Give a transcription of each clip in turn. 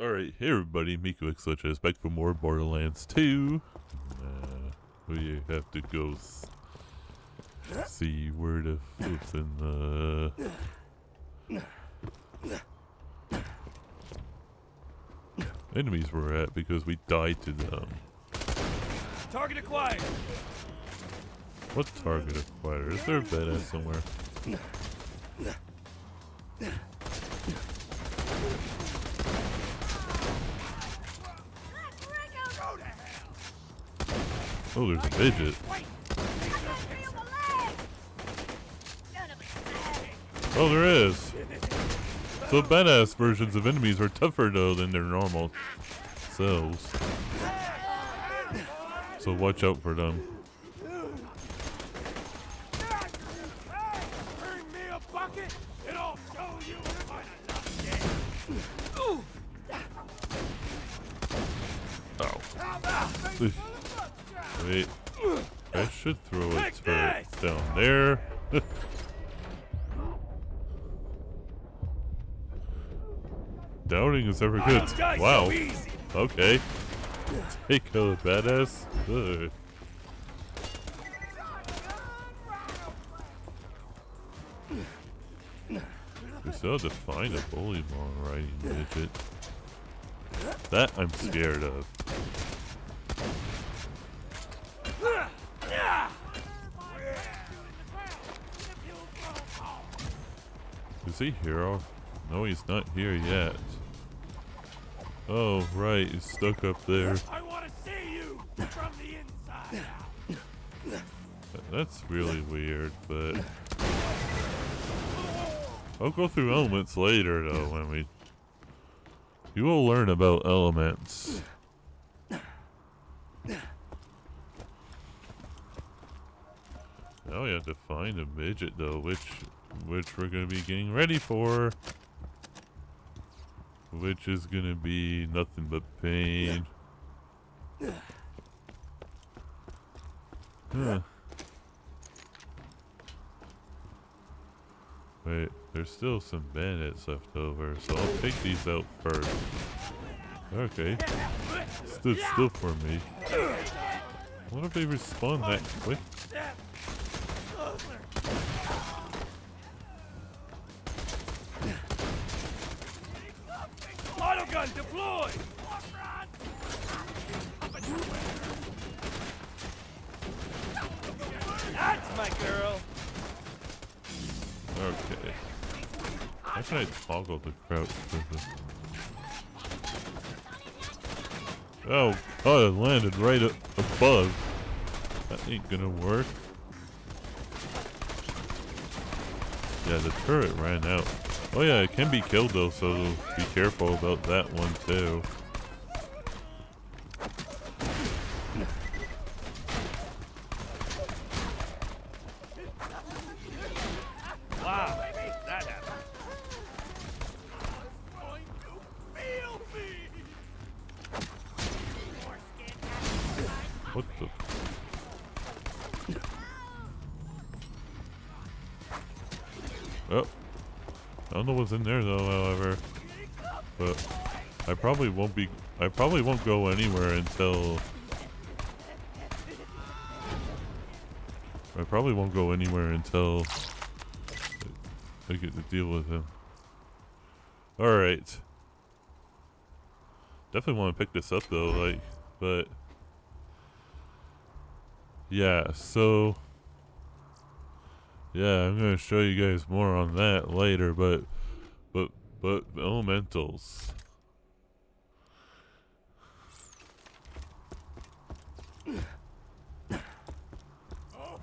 Alright, hey everybody, MikuXLegend is back for more Borderlands 2. We have to go see where the flips in the enemies were at because we died to them. Target acquired! What target acquired? Is there a badass somewhere? Oh, there's a midget. Oh, there is. So badass versions of enemies are tougher though than their normal selves. So watch out for them. Ow. Wait, I should throw a turret down there. Doubting is ever good. Wow. Okay. Take out the badass. Ugh. It's so definable, even on riding midget. That I'm scared of. Is he here? No, he's not here yet. Oh, right, he's stuck up there. I want to see you from the inside out. That's really weird, but I'll go through elements later, though. When you will learn about elements. Now we have to find a midget, though, which we're gonna be getting ready for, which is gonna be nothing but pain. Huh. Wait, there's still some bandits left over, so I'll take these out first. Okay, stood still for me. I wonder if they respawn that quick. Deploy! That's my girl! Okay. How can I toggle the crouch? Oh, it landed right up above. That ain't gonna work. Yeah, the turret ran out. Oh yeah, it can be killed though, so be careful about that one too. Wow, that happened. What the? Oh. I don't know what's in there though, however, but I probably won't go anywhere until I get to deal with him. Alright. Definitely want to pick this up though, but yeah, so yeah, I'm gonna show you guys more on that later, but elementals. Oh.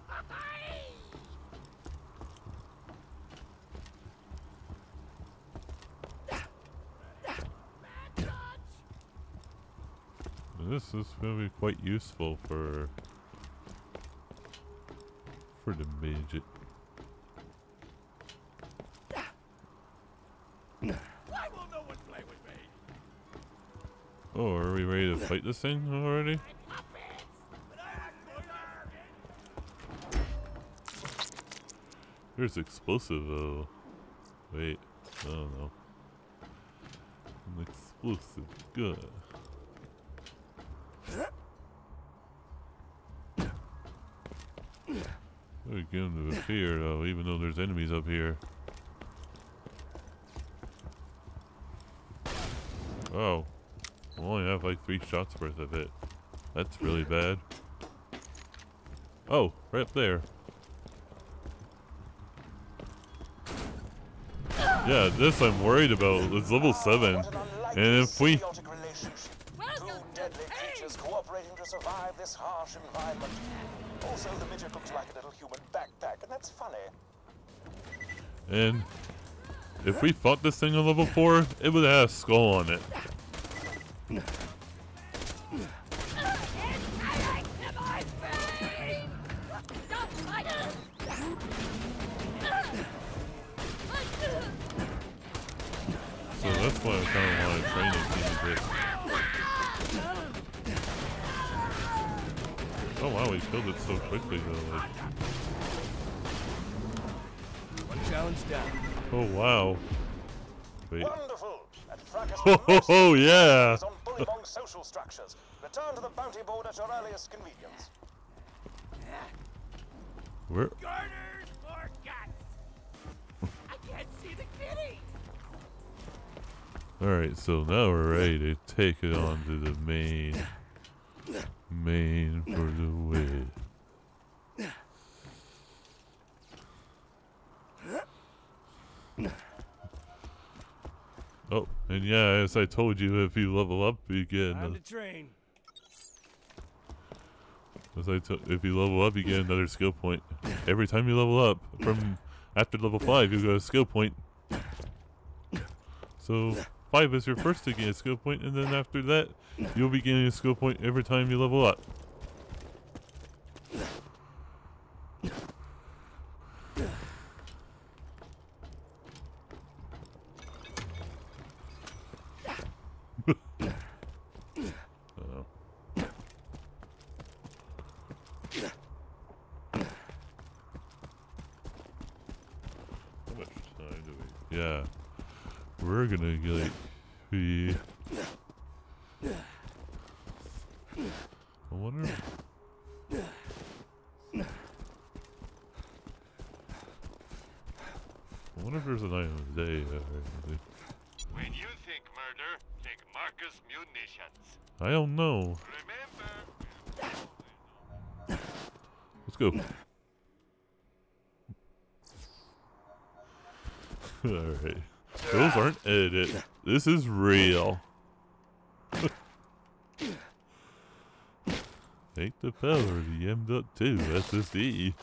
This is gonna be quite useful for the midget. Why will no one play with me? Oh, are we ready to fight this thing already? There's explosive though. Wait, I don't know. An looks good. We're getting to appear though, even though there's enemies up here. Oh, I only have like 3 shots worth of it. That's really bad. Oh, right up there. Yeah, this I'm worried about. It's level 7. And if we... Two deadly creatures cooperating to survive this harsh environment. Also, the midget looks like a little human backpack, and that's funny. And if we fought this thing on level 4, it would have a skull on it. So that's why I kind of want to train it a bit. Oh wow, we killed it so quickly though. Like. One challenge down. Oh wow. Wait. Wonderful. Oh yeah. On Bullybong social structures. Return to the bounty board at your earliest convenience. Where? Garners or guts. I can't see the kitty. Alright, so now we're ready to take it on to the main for the win. Oh, and yeah, as I told you, if you level up, you get another train. If you level up, you get another skill point. Every time you level up, from after level 5, you get a skill point. So 5 is your first to gain a skill point, and then after that, you'll be gaining a skill point every time you level up. How much time do we? Yeah. We're gonna get like, be... I wonder... if there's an item of the day. When you think murder, think Marcus Munitions. I don't know. Remember. Let's go. Alright. Those aren't edited. This is real. Take the power of the M.2 SSD.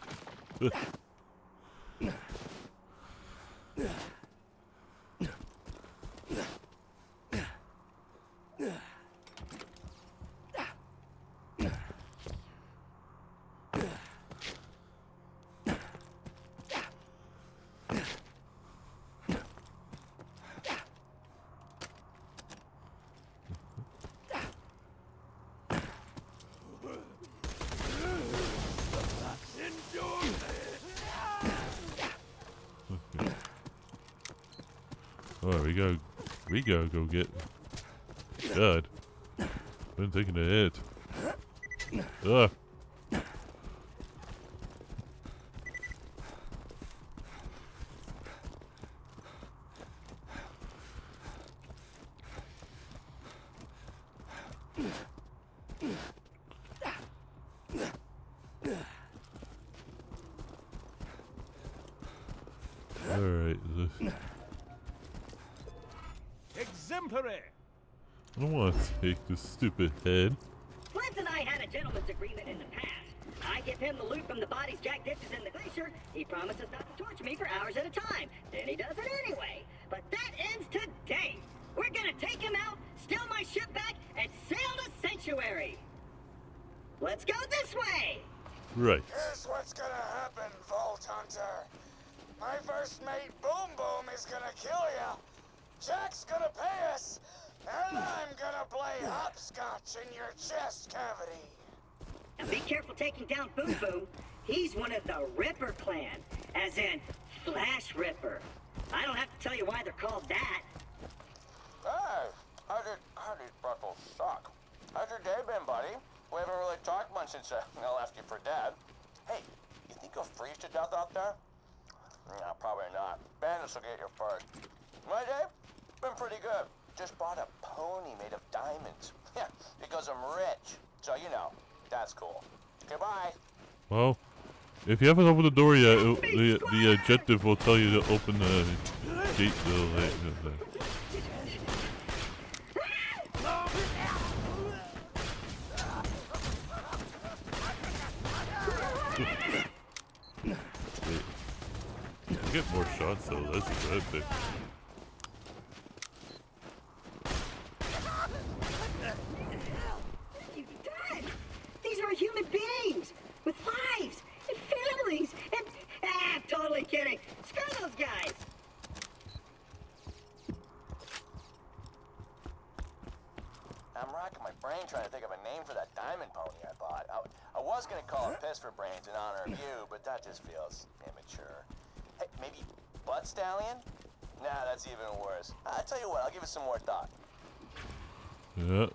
We gotta go get God. Been taking a hit. Ugh. Take this stupid head. Flint and I had a gentleman's agreement in the past. I give him the loot from the bodies Jack ditches in the glacier. He promises not to torture me for hours at a time. Then he does it anyway. But that ends today. We're gonna take him out, steal my ship back, and sail to Sanctuary. Let's go this way. Right. Here's what's gonna happen, Vault Hunter. My first mate, Boom Boom, is gonna kill you. Jack's gonna pay us. And I'm gonna play hopscotch in your chest cavity. Now be careful taking down Boom Boom. He's one of the Ripper Clan, as in Flash Ripper. I don't have to tell you why they're called that. Oh, I didn't fun since I'll ask you for that. Hey, you think you'll freeze to death out there? No, probably not. Bandits will get you first. My day? Been pretty good. Just bought a pony made of diamonds. Yeah, because I'm rich. So, you know, that's cool. Goodbye. Well, if you haven't opened the door yet, the objective will tell you to open the gate though. Get more shots though, that's a bad thing. You died! These are human beings! With lives! And families! And... Ah, totally kidding! Screw those guys! I'm rocking my brain trying to think of a name for that diamond pony I bought. I was gonna call it Piss for Brains in honor of you, but that just feels immature. Hey, maybe Butt Stallion? Nah, that's even worse. I tell you what, I'll give it some more thought. Yeah,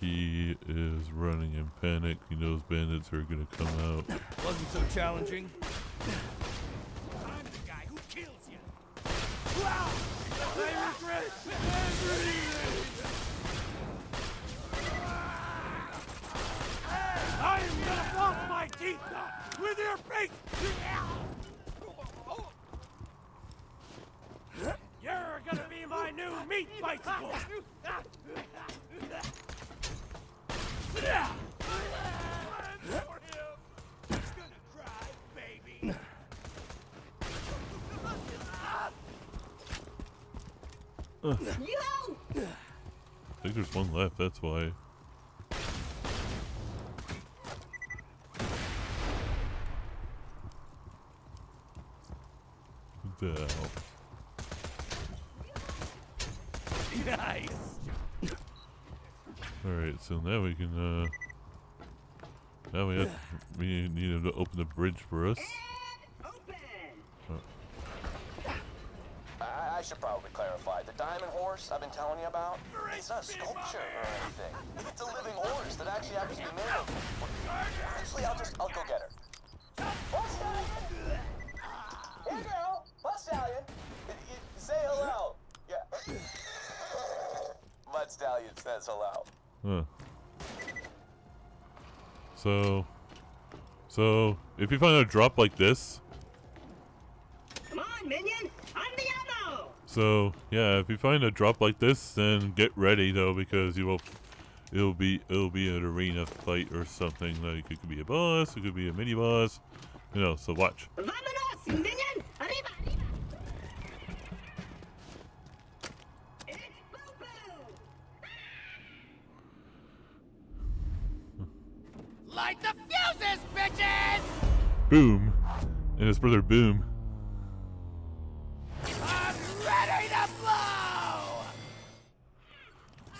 he is running in panic. He knows bandits are gonna come out. Wasn't so challenging. I'm the guy who kills you. Wow! I regret everything. I am gonna floss my teeth with your face. You're gonna be my new meat bicycle! He's gonna cry, baby! Yo! I think there's one left, that's why. Damn. Nice. Alright, so now we can now we need him to open the bridge for us. Open. Oh. I should probably clarify. The diamond horse I've been telling you about, it's not a sculpture or anything. It's a living horse that actually happens to be made of. Actually, I'll go get her. Butt Stallion! Hey girl! Butt Stallion! Say hello! Yeah. Butt Stallion says hello. Huh. So if you find a drop like this, come on, minion, I'm the ammo. So yeah, if you find a drop like this, then get ready though, because you will. It'll be an arena fight or something. Like it could be a boss, it could be a mini boss, you know. So watch. Vamonos, minion, arriba, arriba. Light the fuses, bitches! Boom. And his brother Boom. I'm ready to blow!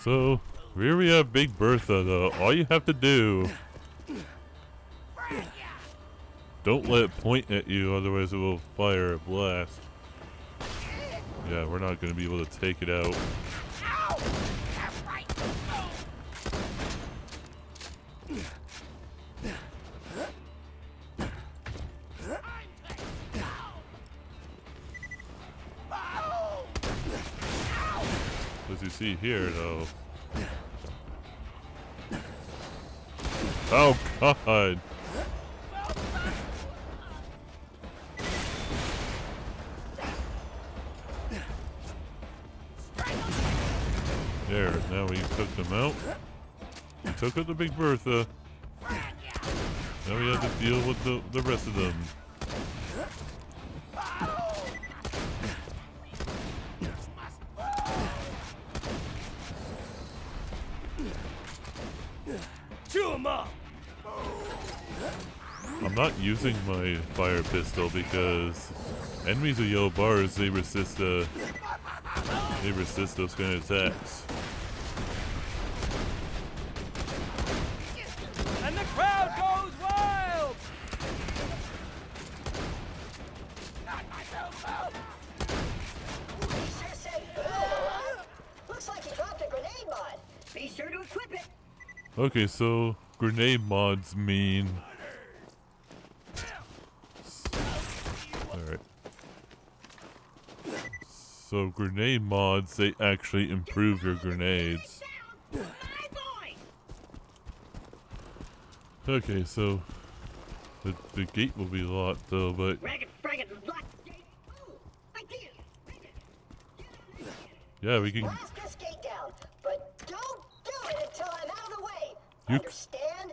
So, here we have Big Bertha though. All you have to do... Don't let it point at you, otherwise it will fire a blast. Yeah, we're not going to be able to take it out. You see here though. Oh god! There, now we took them out. We took out the Big Bertha. Now we have to deal with the rest of them. I'm not using my fire pistol because enemies with yellow bars, they resist those kind of attacks. And the crowd goes wild. Not myself out. Looks like he dropped a grenade mod. Be sure to equip it. Okay, so grenade mods mean. Alright. So grenade mods, they actually improve your grenades. Okay, so the gate will be locked though, but yeah, we can. You understand?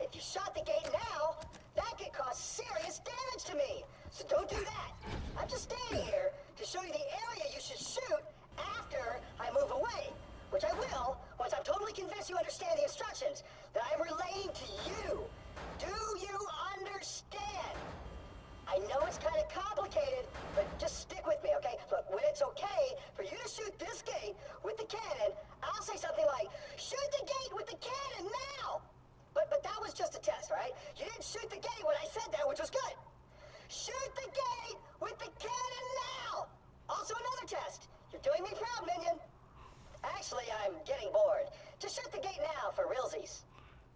If you shot the gate now, that could cause serious damage to me. So don't do that. I'm just standing here to show you the area you should shoot after I move away, which I will once I'm totally convinced you understand the instructions that I'm relaying to you. Do you understand? I know it's kind of complicated, but just stick with me, okay? Look, when it's okay for you to shoot this gate with the cannon, I'll say something like, shoot the gate with the cannon now! But that was just a test, right? You didn't shoot the gate when I said that, which was good. Shoot the gate with the cannon now! Also another test. You're doing me proud, minion. Actually, I'm getting bored. Just shoot the gate now for realsies.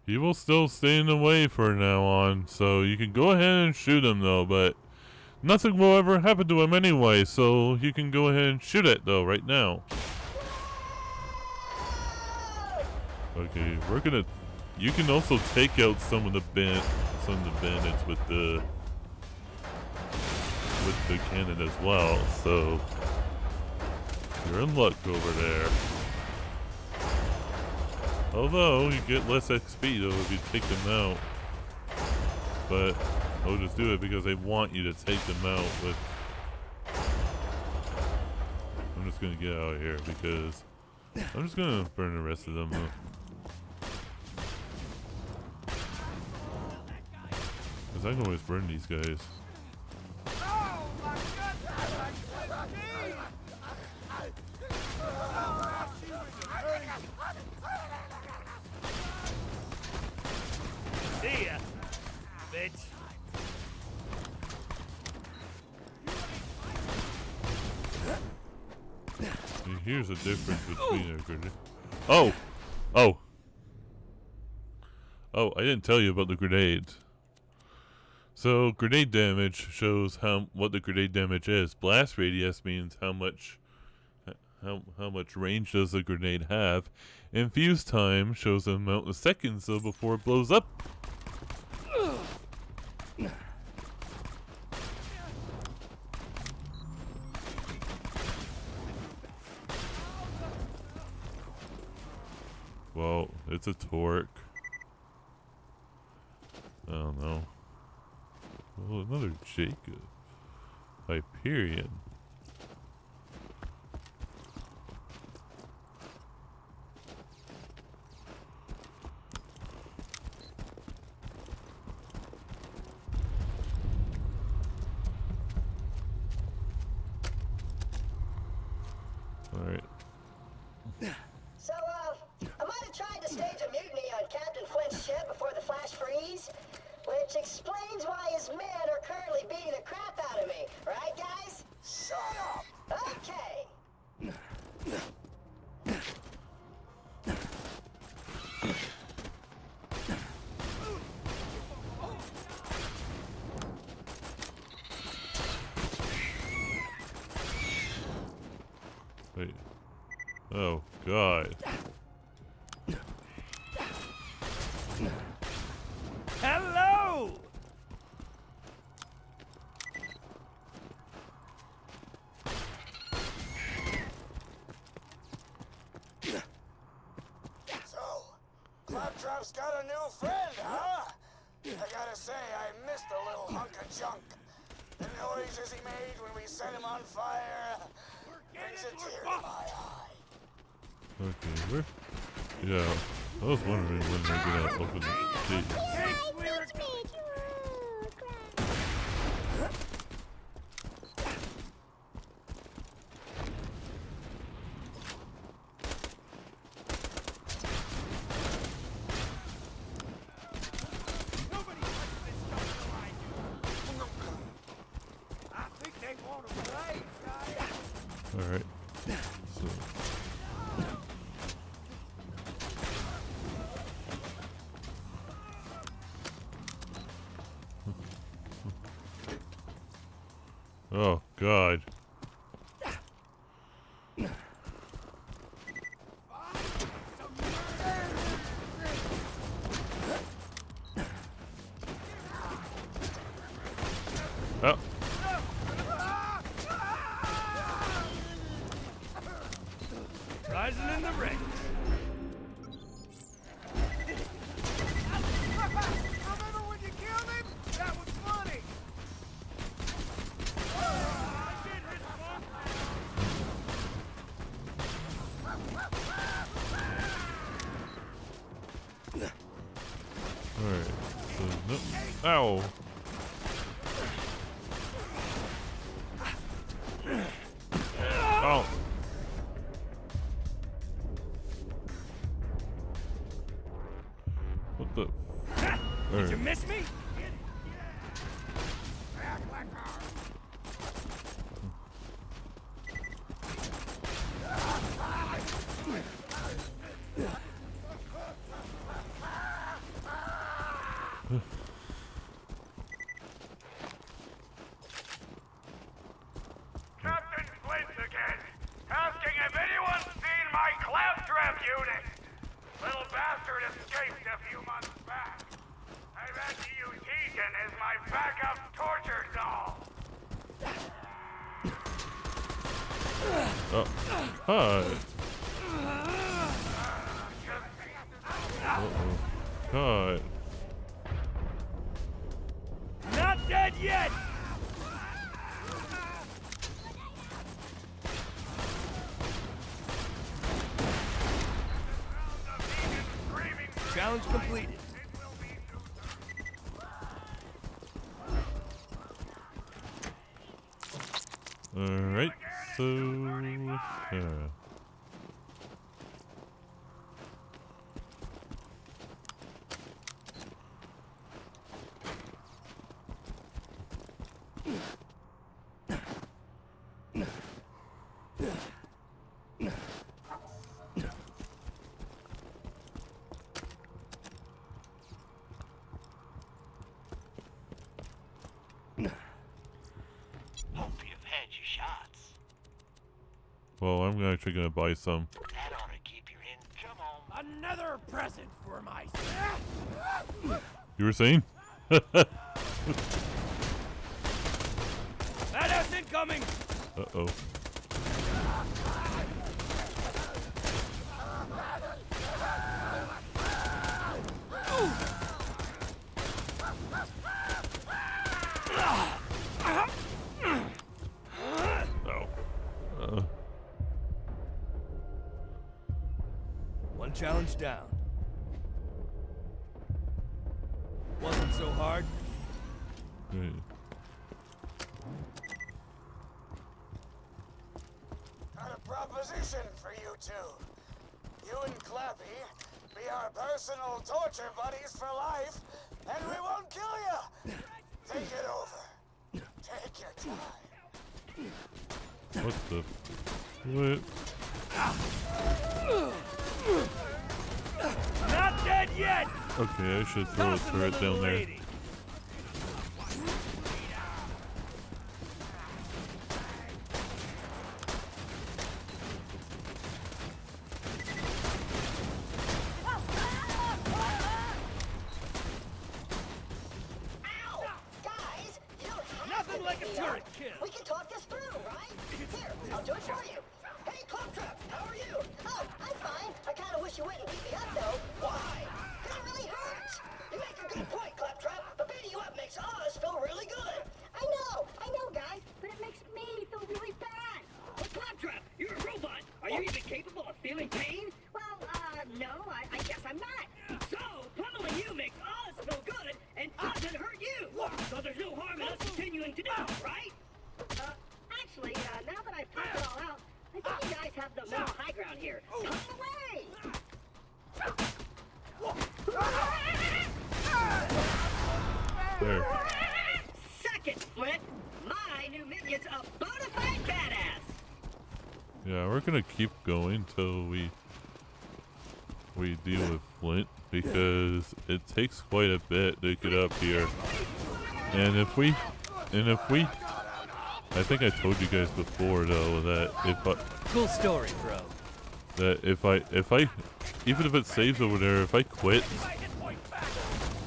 He will still stay in the way for now on, so you can go ahead and shoot him though, but nothing will ever happen to him anyway, so you can go ahead and shoot it though, right now. Okay, we're gonna... You can also take out some of the bandits with the cannon as well, so you're in luck over there. Although, you get less XP though if you take them out. But I'll just do it because they want you to take them out with... I'm just gonna get out of here because... I'm just gonna burn the rest of them up. Cause I can always burn these guys. See ya, bitch. Here's the difference between a grenade. Oh! Oh! Oh, I didn't tell you about the grenades. So, grenade damage shows what the grenade damage is. Blast radius means how much range does a grenade have. And fuse time shows the amount of seconds so before it blows up. Well, it's a torque. I don't know. Oh, another Jacob. Hyperion. Alright. So, I might have tried to stage a mutiny on Captain Flint's ship before the flash freeze, which explains why his men are currently beating the crap out of me. Right, guys? Shut up! Okay. Wait. Oh, God. Hello! So, Claptrap's got a new friend, huh? I gotta say, I missed a little hunk of junk. The noises he made when we set him on fire brings a tear to my eye. Okay, where? Yeah, I was wondering when they're gonna open the gate. I think they want to play, guys. All right. God. Oh. Rising in the ranks. Remember when you killed him? That was funny. All right. So, no. Ow. Hi. Uh-oh. God. Not dead yet. Challenge completed. All right. So, yeah. Well, I'm actually gonna buy some. That ought to keep you in. Come on. Another present for myself. You were saying? Badass incoming. Uh oh. Challenge down. Wasn't so hard. Mm. Got a proposition for you two. You and Clappy be our personal torture buddies for life, and we won't kill you. Take it over. Take your time. What the? What? Not dead yet. Okay, I should throw a turret down there. Keep going till we deal with Flint, because it takes quite a bit to get up here, and if we I think I told you guys before though that if I cool story, bro. That if I even if it saves over there, if I quit,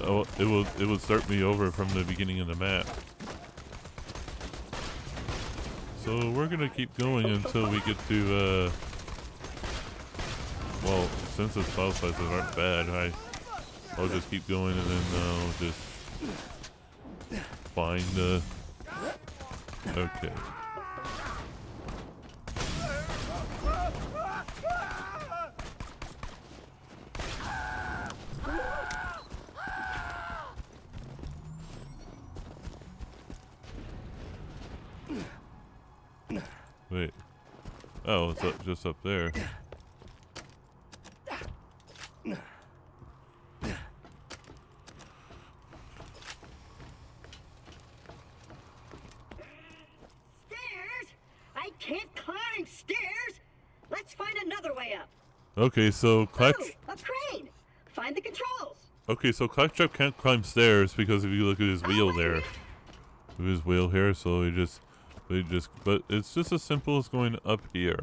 oh, it will start me over from the beginning of the map. So we're gonna keep going until we get to well, since the file sizes aren't bad, I'll just keep going and then I'll just find the okay. Wait. Oh, it's up, just up there. Okay, so Claptrap can't climb stairs because if you look at his wheel there, his wheel here. So he just. But it's just as simple as going up here.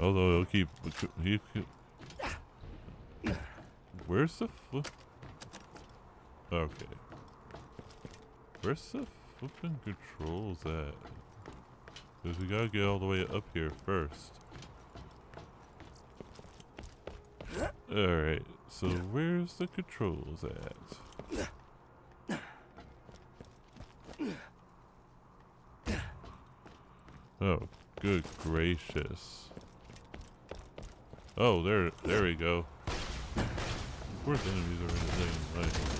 Although he'll keep. Where's the flip? Okay. Where's the flipping controls at? Because we gotta get all the way up here first. Alright, so where's the controls at? Oh, good gracious. Oh, there we go. Of course enemies are in the same way.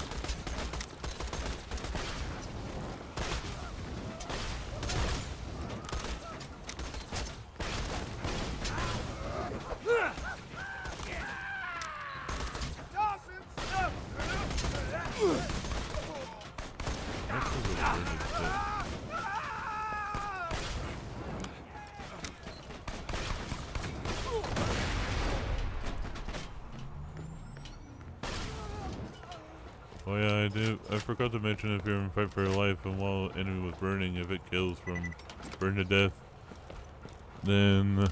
Oh yeah, I forgot to mention if you're in fight for your life and while the enemy was burning, if it kills from burn to death, then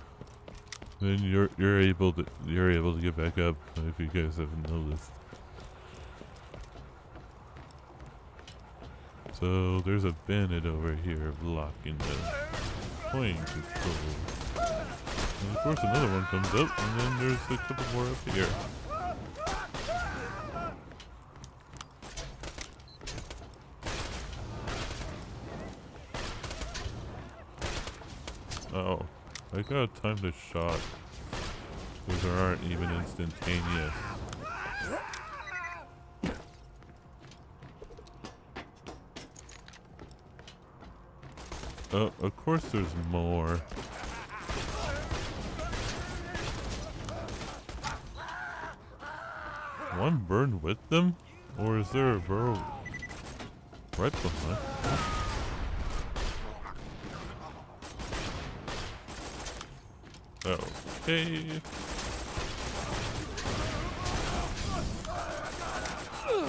you're able to get back up, if you guys haven't noticed. So there's a bandit over here blocking the plane control. And of course another one comes up and then there's a couple more up here. Uh-oh, I gotta time the shot, because there aren't even instantaneous. Oh, of course there's more. One burned with them? Or is there a burrow right behind? Okay.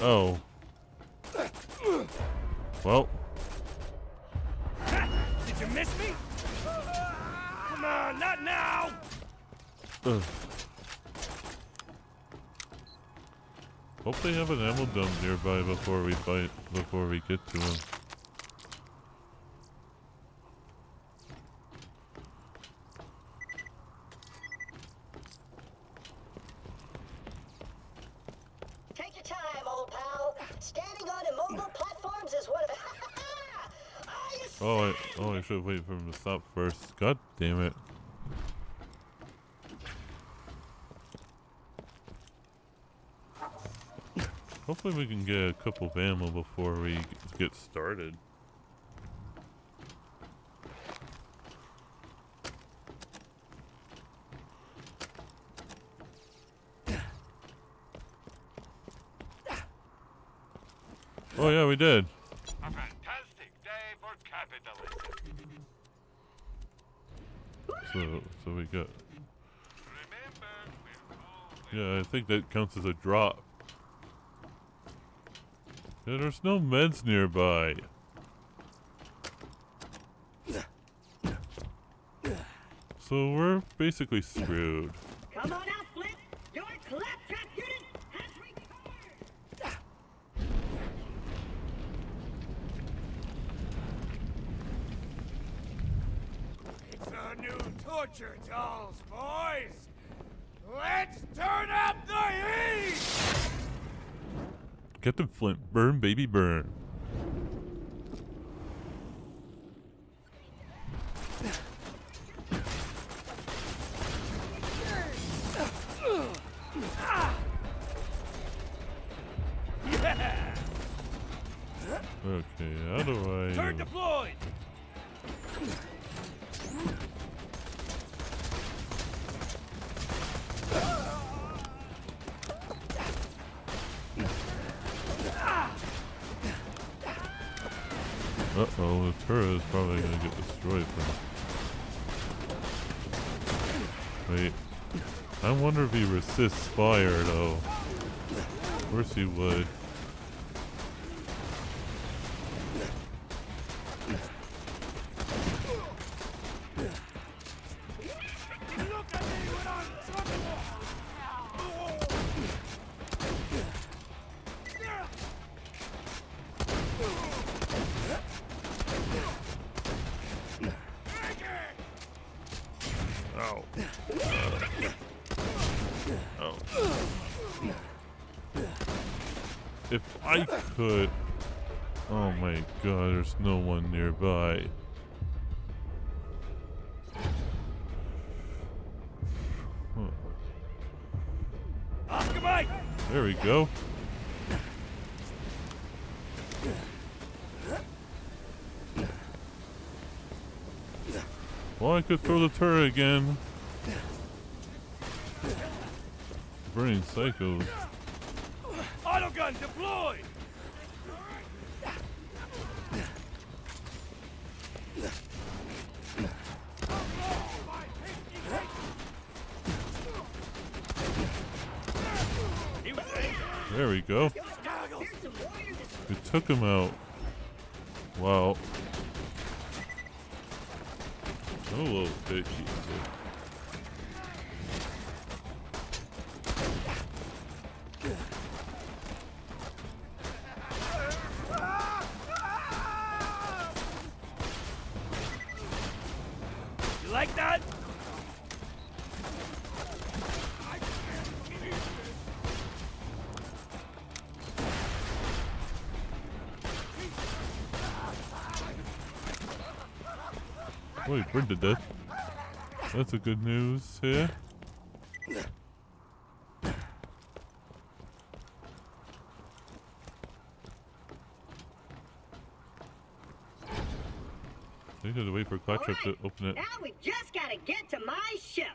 Oh. Well. Did you miss me? Come on, not now. Hope they have an ammo dump nearby before we get to them. I should wait for him to stop first. God damn it. Hopefully we can get a couple of ammo before we get started. Oh yeah, we did. So we got. Yeah, I think that counts as a drop. Yeah, there's no meds nearby. So we're basically screwed. Come on out, Flint! Your Claptrap unit has recovered! It's our new torture dolls, boys! Let's turn up the heat! Captain Flint, burn, baby, burn. Okay, how do I... Turn deployed! Uh-oh, the turret is probably gonna get destroyed from... Wait. I wonder if he resists fire, though. Of course he would. No one nearby. Huh. There we go. Well, I could throw the turret again. Burning psychos. Auto gun deployed. There we go. We took him out. Wow. Oh, little bitchy. You like that? Wait, we're dead. That's a good news here. We gotta wait for Claptrap to open it. Now we just gotta get to my ship.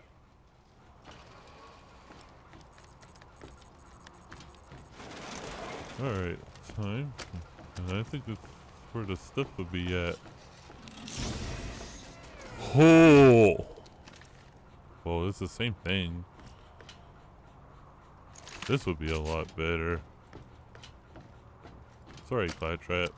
All right, time, and I think that's where the stuff would be at. Oh! Well, it's the same thing. This would be a lot better. Sorry, Claptrap.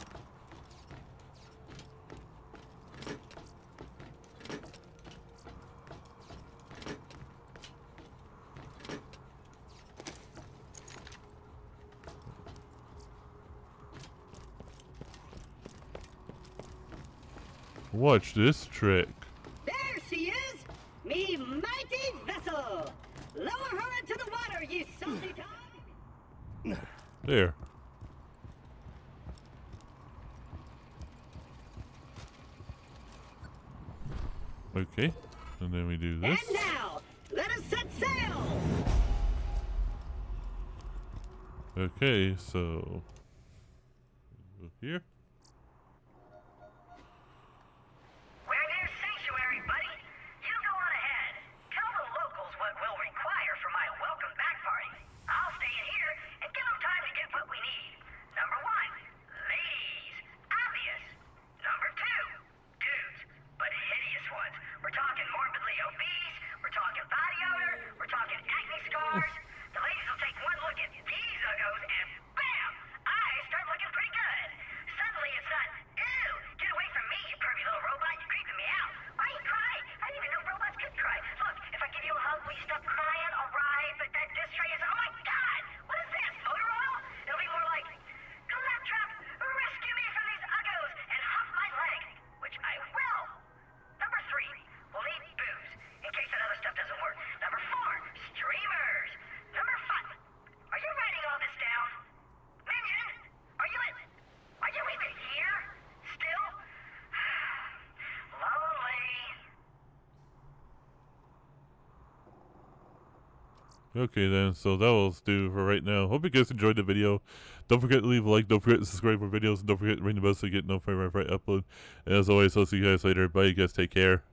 Watch this trick. There. Okay, and then we do this. And now, let us set sail. Okay, so go here. We're near Sanctuary, buddy. You go on ahead. Tell the locals what we'll require for my welcome back party. I'll stay in here and give them time to get what we need. Number one, ladies. Obvious. Number two, dudes. But hideous ones. We're talking morbidly obese. We're talking body odor. We're talking acne scars. The ladies will take one look at these uggos and bam! I start looking pretty Okay then, so that will do for right now. Hope you guys enjoyed the video. Don't forget to leave a like, don't forget to subscribe for videos, and don't forget to ring the bell so you get notified whenever I upload. And as always, I'll see you guys later. Bye, you guys, take care.